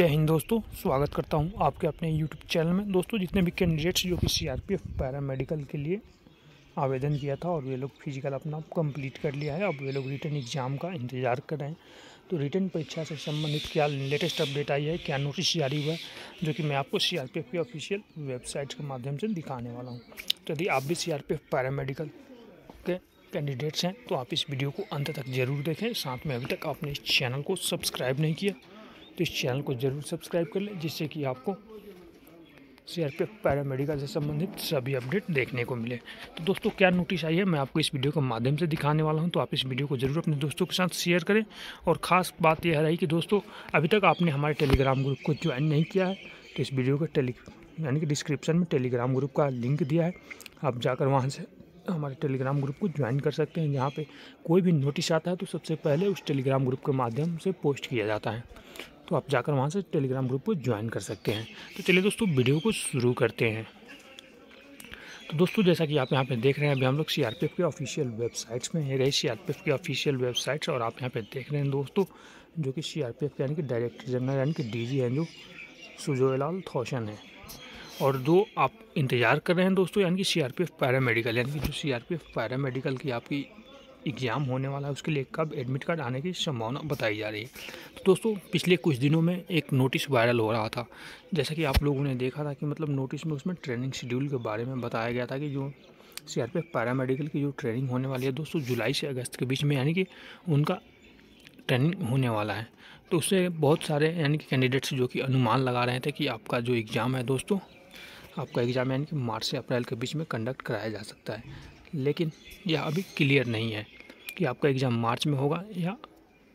जय हिंद दोस्तों, स्वागत करता हूं आपके अपने YouTube चैनल में। दोस्तों, जितने भी कैंडिडेट्स जो कि CRPF पैरामेडिकल के लिए आवेदन किया था और वे लोग फिजिकल अपना कंप्लीट कर लिया है, अब वे लोग रिटर्न एग्ज़ाम का इंतज़ार कर रहे हैं। तो रिटर्न परीक्षा से संबंधित क्या लेटेस्ट अपडेट आई है, क्या नोटिस जारी हुआ, जो कि मैं आपको CRPF की ऑफिशियल वेबसाइट के माध्यम से दिखाने वाला हूँ। तो यदि आप भी CRPF पैरामेडिकल के कैंडिडेट्स हैं तो आप इस वीडियो को अंत तक ज़रूर देखें। साथ में अभी तक आपने इस चैनल को सब्सक्राइब नहीं किया तो इस चैनल को ज़रूर सब्सक्राइब कर लें, जिससे कि आपको CRPF पैरामेडिकल से संबंधित सभी अपडेट देखने को मिले। तो दोस्तों, क्या नोटिस आई है मैं आपको इस वीडियो के माध्यम से दिखाने वाला हूं। तो आप इस वीडियो को ज़रूर अपने दोस्तों के साथ शेयर करें। और ख़ास बात यह रही कि दोस्तों, अभी तक आपने हमारे टेलीग्राम ग्रुप को ज्वाइन नहीं किया है तो इस वीडियो के डिस्क्रिप्शन में टेलीग्राम ग्रुप का लिंक दिया है, आप जाकर वहाँ से हमारे टेलीग्राम ग्रुप को ज्वाइन कर सकते हैं। यहाँ पे कोई भी नोटिस आता है तो सबसे पहले उस टेलीग्राम ग्रुप के माध्यम से पोस्ट किया जाता है, तो आप जाकर वहाँ से टेलीग्राम ग्रुप को ज्वाइन कर सकते हैं। तो चलिए दोस्तों, वीडियो को शुरू करते हैं। तो दोस्तों, जैसा कि आप यहाँ पे देख रहे हैं, अभी हम लोग CRPF के ऑफिशियल वेबसाइट्स में है रहे। CRPF के ऑफिशियल वेबसाइट्स और आप यहाँ पर देख रहे हैं दोस्तों, जो कि CRPF यानी कि डायरेक्टर जनरल यानी कि DG हैं जो सुजोयलाल थोशन है। और जो आप इंतज़ार कर रहे हैं दोस्तों, यानी कि CRPF पैरामेडिकल यानी कि जो CRPF पैरामेडिकल की आपकी एग्ज़ाम होने वाला है उसके लिए कब एडमिट कार्ड आने की संभावना बताई जा रही है। तो दोस्तों, पिछले कुछ दिनों में एक नोटिस वायरल हो रहा था, जैसा कि आप लोगों ने देखा था कि मतलब नोटिस में उसमें ट्रेनिंग शेड्यूल के बारे में बताया गया था कि जो CRPF पैरामेडिकल की जो ट्रेनिंग होने वाली है दोस्तों जुलाई से अगस्त के बीच में, यानी कि उनका ट्रेनिंग होने वाला है। तो उससे बहुत सारे यानी कि कैंडिडेट्स जो कि अनुमान लगा रहे थे कि आपका जो एग्ज़ाम है दोस्तों, आपका एग्ज़ाम यानी कि मार्च से अप्रैल के बीच में कंडक्ट कराया जा सकता है, लेकिन यह अभी क्लियर नहीं है कि आपका एग्ज़ाम मार्च में होगा या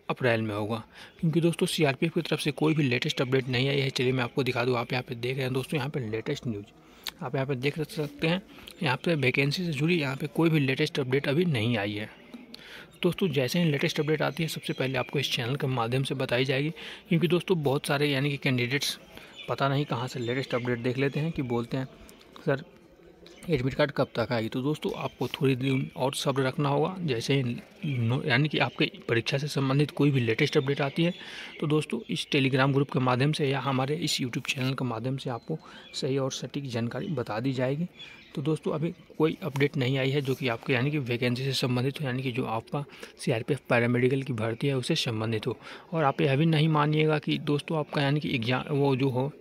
अप्रैल में होगा, क्योंकि दोस्तों CRPF की तरफ से कोई भी लेटेस्ट अपडेट नहीं आई है। चलिए मैं आपको दिखा दूँ। आप यहाँ पे देख रहे हैं दोस्तों, यहाँ पे लेटेस्ट न्यूज़ आप यहाँ पे देख सकते हैं। यहाँ पे वैकेंसी से जुड़ी यहाँ पर कोई भी लेटेस्ट अपडेट अभी नहीं आई है। दोस्तों, जैसे ही लेटेस्ट अपडेट आती है सबसे पहले आपको इस चैनल के माध्यम से बताई जाएगी, क्योंकि दोस्तों बहुत सारे यानी कि कैंडिडेट्स पता नहीं कहाँ से लेटेस्ट अपडेट देख लेते हैं कि बोलते हैं सर एडमिट कार्ड कब तक आएगी। तो दोस्तों, आपको थोड़ी दिन और सब्र रखना होगा। जैसे यानी कि आपके परीक्षा से संबंधित कोई भी लेटेस्ट अपडेट आती है तो दोस्तों इस टेलीग्राम ग्रुप के माध्यम से या हमारे इस यूट्यूब चैनल के माध्यम से आपको सही और सटीक जानकारी बता दी जाएगी। तो दोस्तों, अभी कोई अपडेट नहीं आई है जो कि आपके यानी कि वैकेंसी से संबंधित हो, यानी कि जो आपका CRPF पैरामेडिकल की भर्ती है उससे संबंधित हो। और आप यह भी नहीं मानिएगा कि दोस्तों आपका यानी कि एग्ज़ाम वो जो हो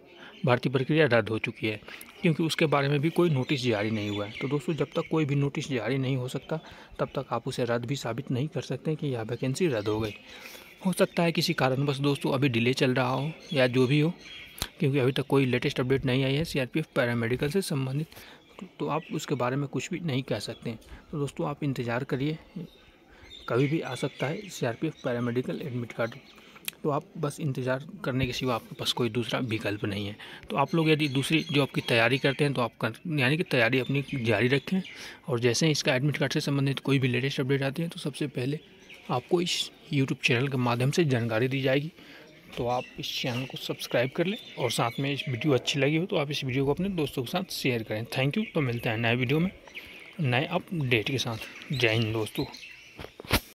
भर्ती प्रक्रिया रद्द हो चुकी है, क्योंकि उसके बारे में भी कोई नोटिस जारी नहीं हुआ है। तो दोस्तों, जब तक कोई भी नोटिस जारी नहीं हो सकता तब तक आप उसे रद्द भी साबित नहीं कर सकते कि यह वैकेंसी रद्द हो गई। हो सकता है किसी कारणवश दोस्तों अभी डिले चल रहा हो या जो भी हो, क्योंकि अभी तक कोई लेटेस्ट अपडेट नहीं आई है CRPF पैरामेडिकल से संबंधित, तो आप उसके बारे में कुछ भी नहीं कह सकते। तो दोस्तों, आप इंतज़ार करिए, कभी भी आ सकता है CRPF पैरामेडिकल एडमिट कार्ड। तो आप बस इंतज़ार करने के सिवा आपके पास कोई दूसरा विकल्प नहीं है। तो आप लोग यदि दूसरी जो आपकी तैयारी करते हैं तो आप यानी कि तैयारी अपनी जारी रखें, और जैसे ही इसका एडमिट कार्ड से संबंधित कोई भी लेटेस्ट अपडेट आती है तो सबसे पहले आपको इस YouTube चैनल के माध्यम से जानकारी दी जाएगी। तो आप इस चैनल को सब्सक्राइब कर लें, और साथ में इस वीडियो अच्छी लगी हो तो आप इस वीडियो को अपने दोस्तों के साथ शेयर करें। Thank you. तो मिलते हैं नए वीडियो में नए अपडेट के साथ। जय हिंद दोस्तों।